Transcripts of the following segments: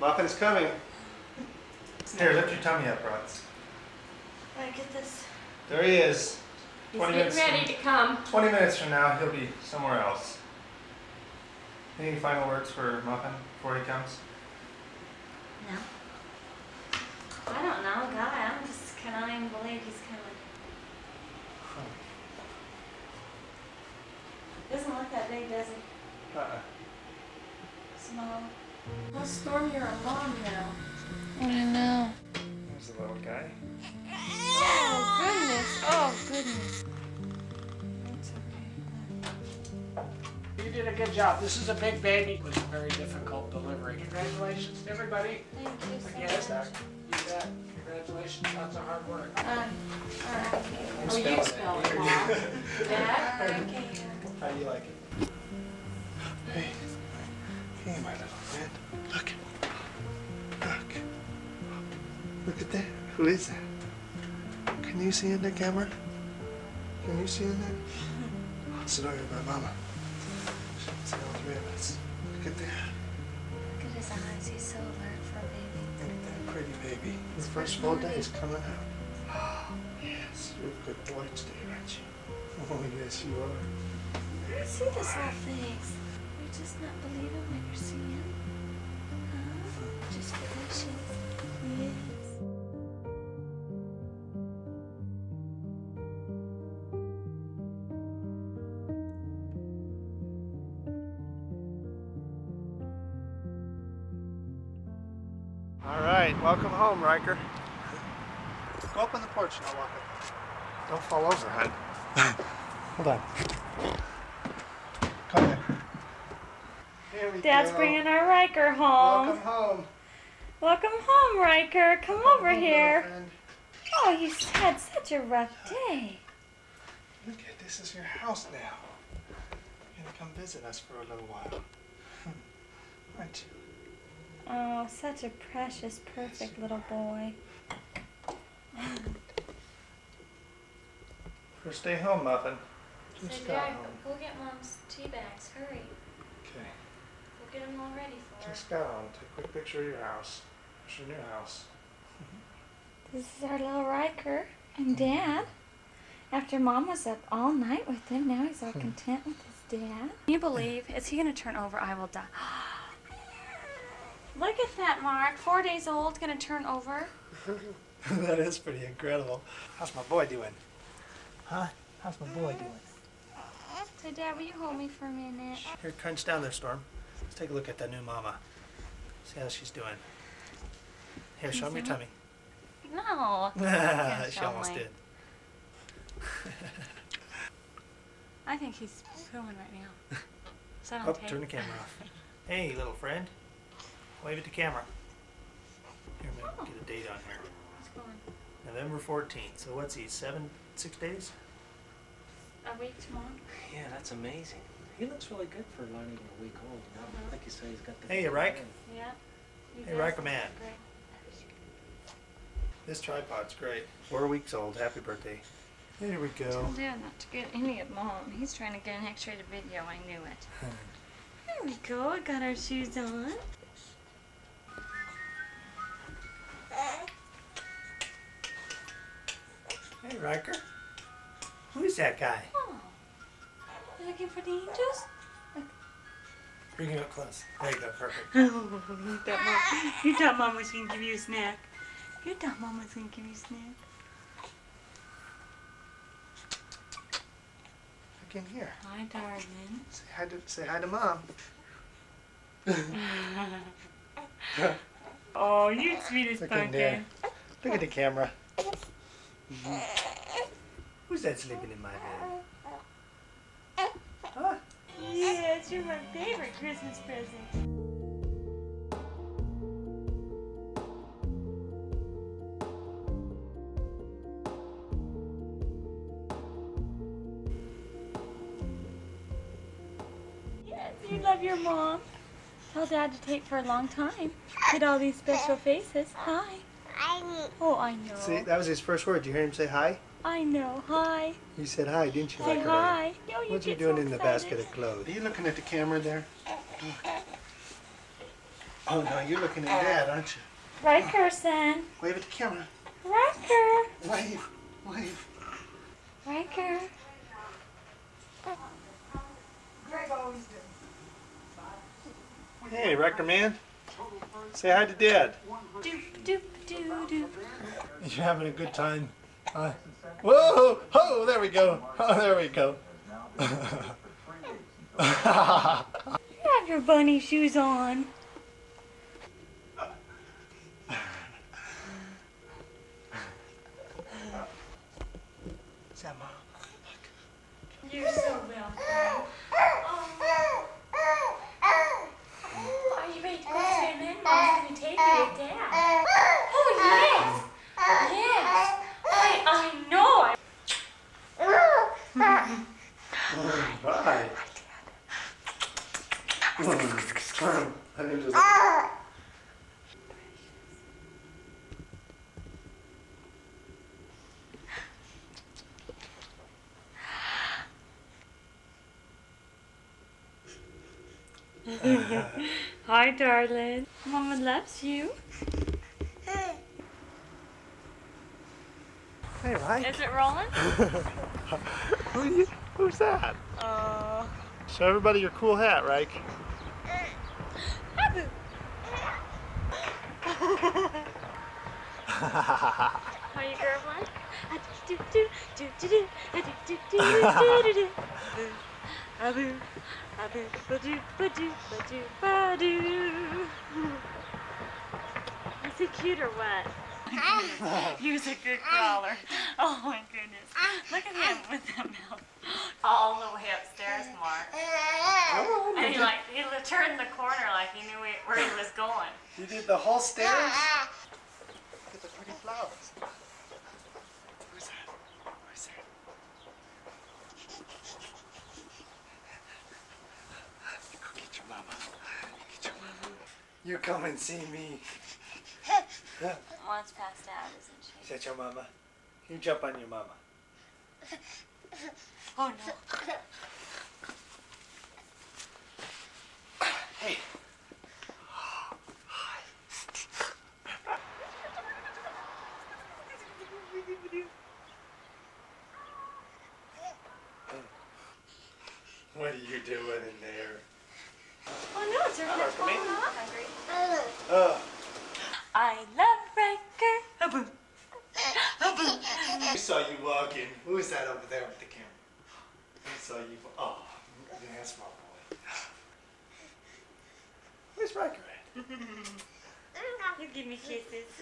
Muffin's coming. Here, lift your tummy up, Ross. All right, get this. There he is. He's getting ready to come. 20 minutes from now, he'll be somewhere else. Any final words for Muffin before he comes? No. I don't know. God, I'm just cannot even believe he's coming. Huh. Doesn't look that big, does it? Uh-uh. Small. Well, Stormie, you're alone now. I know. There's the little guy. Oh, goodness. Oh, goodness. It's okay. You did a good job. This is a big baby. It was a very difficult delivery. Congratulations, everybody. Thank you so much. You bet. Congratulations. Lots of hard work. Oh, you spell it wrong. Yeah, I can. How do you like it? Hey. Hey, my little friend. Look. Look. Look at that. Who is that? Can you see in there, Cameron? Can you see in there? Sit over here by Mama. It's all three of us. Look at that. Look at his eyes. He's so alert for a baby. Look at that pretty baby. His first full day is coming out. Oh, yes. You're a good boy today, aren't you? Oh, yes, you are. You see this little face. You just not believe him when you see him. Huh? Just delicious. Yeah. Alright, welcome home, Riker. Go up on the porch and I'll walk up. Don't fall over, hon. Hold on. Come here. Dad's bringing our Riker home. Welcome home. Welcome home, Riker. Come over here. Oh, you had such a rough day. Look at this is your house now. You're gonna come visit us for a little while. Aren't you? Oh, such a precious, perfect little boy. First day home, Muffin. Just got home. We'll get Mom's tea bags. Hurry. Okay. We'll get them all ready for her. Just got home. Take a quick picture of your house. It's your new house. This is our little Riker and Dad. After Mom was up all night with him, now he's all content with his dad. Can you believe? Is he going to turn over? I will die. Look at that, Mark. 4 days old, gonna turn over. That is pretty incredible. How's my boy doing? Huh? How's my boy doing? Hey, Dad, will you hold me for a minute? Here, crunch down there, Storm. Let's take a look at that new mama. See how she's doing. Here, show him your tummy. No. She almost did. I think he's pooing right now. Is that on tape? Turn the camera off. Hey, little friend. Wave at the camera. Here, I'm going to get a date on here. What's going on? November 14th. So what's he, 6 days? A week tomorrow. Yeah, that's amazing. He looks really good for not even a week old. You know? Like you say, he's got the... Hey, Riker. Yeah. Hey, Riker, man. This tripod's great. 4 weeks old. Happy birthday. There we go. Tell Dad not to get any of Mom. He's trying to get an X-ray to video. I knew it. There we go. I got our shoes on. Hey, Riker. Who's that guy? Oh. You're looking for the angels? Bring it up close. There you go, perfect. Oh, you thought Mom was going to give you a snack. You thought Mom was going to give you a snack. Look in here. Hi, darling. Say hi to Mom. Oh, you sweetest pumpkin. Look at the camera. Mm-hmm. Who's that sleeping in my bed? Huh? Yes, you're my favorite Christmas present. Yes, you love your mom. Tell Dad to take for a long time. Get all these special faces. Hi. Oh, I know. See, that was his first word. Did you hear him say hi? I know. Hi. You said hi, didn't you? Say hi. No, you what are you doing in the basket of clothes? Are you looking at the camera there? Look. Oh, no, you're looking at Dad, aren't you? Riker, son. Wave at the camera. Riker. Wave. Wave. Riker. Greg always does. Hey, Riker, man. Say hi to Dad. Doop, doop, doop, doop. You're having a good time. Whoa! Oh, there we go. Oh, there we go. You have your bunny shoes on. Is that Mom? Look. You're so welcome. Oh. Are you ready to go swim in? Mom's going to take you to Dad. Oh, yes. Yes. I know. Oh, bye. Hi, darling. Mama loves you. Hey, Mike. Is it rolling? Who are you? Who's that? Show everybody your cool hat, Riker. Are you gurgling? Is he cute or what? He was a good crawler. Oh my goodness. Look at him with that mouth. All the way upstairs, Mark. Oh, and he turned the corner like he knew where he was going. You did the whole stairs? Look at the pretty flowers. Who's that? Who's that? You go get your mama. You get your mama. You come and see me. Yeah. Mom's passed out, isn't she? Is that your mama? You jump on your mama. Oh no. Hey. Hi. What are you doing in there? Oh no, it's her first one. I love Riker. I saw you walking. Who is that over there with the camera? I saw you. Oh, that's my boy. Where's Riker at? You give me kisses.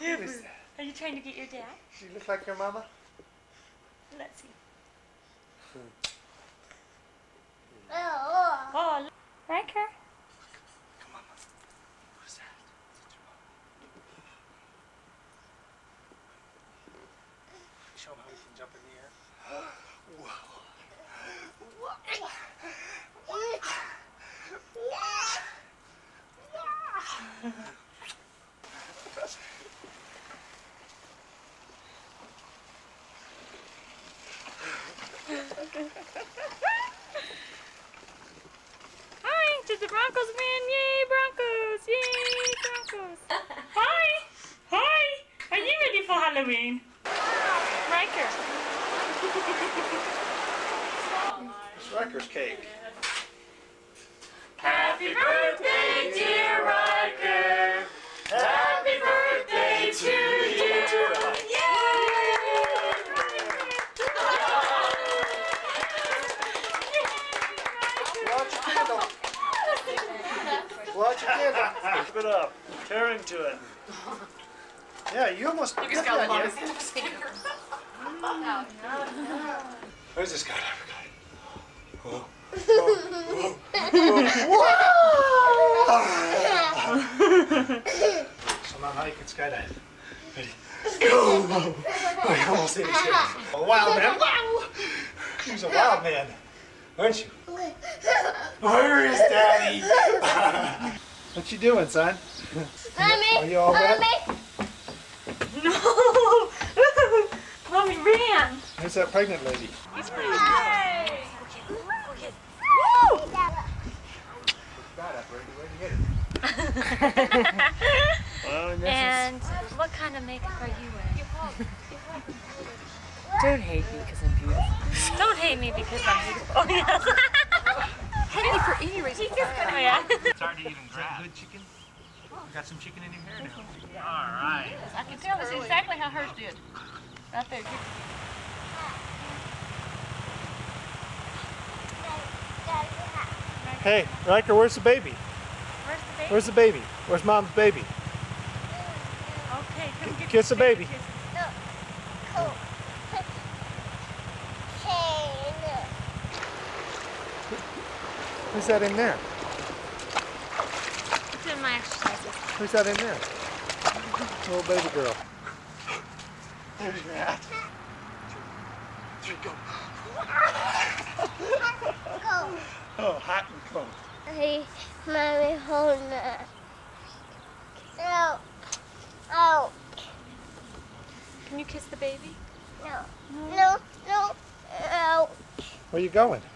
Who is that? Are you trying to get your dad? Do you look like your mama? Let's see. Oh, Riker. Show him how he can jump in the air. Whoa. Whoa. Hi to the Broncos, man. Yay, Broncos. Yay, Broncos. Hi. Hi. Are you ready for Halloween? It's Riker's cake. Happy birthday, dear Riker. Happy birthday to you. Yay! Watch your candle. Keep it up. Tear into it. Yeah, you almost got that on your finger. No, no, no. Where's this guy? Whoa. Whoa. Whoa. Whoa. Somehow how you can skydive. Ready? Go! Oh, I almost hit his head. A wild man. Wow! He was a wild man, weren't you? Where is Daddy? What you doing, son? Mommy! Are you all wet? No! Mommy ran. Who's that pregnant lady? He's pretty good. Woo! And what kind of makeup are you wearing? Don't hate me because I'm beautiful. Don't hate me because I'm beautiful. Oh, yes. Hate me for any reason. Oh, yeah. It's hard to even grab. Good chicken? You got some chicken in your hair now. All right. I can tell this is exactly how hers did. Right there. Hey, Riker, where's the baby? Where's the baby? Where's the baby? Where's mom's baby? Okay, come get kiss the baby. Kiss. No. Cool. Who's that in there? It's in my exercises. Who's that in there? Little baby girl. There's your hat. Go. Oh, hot and cold. Hey, mommy, hold on. No. Oh. Can you kiss the baby? No. No. No. No. Where are you going?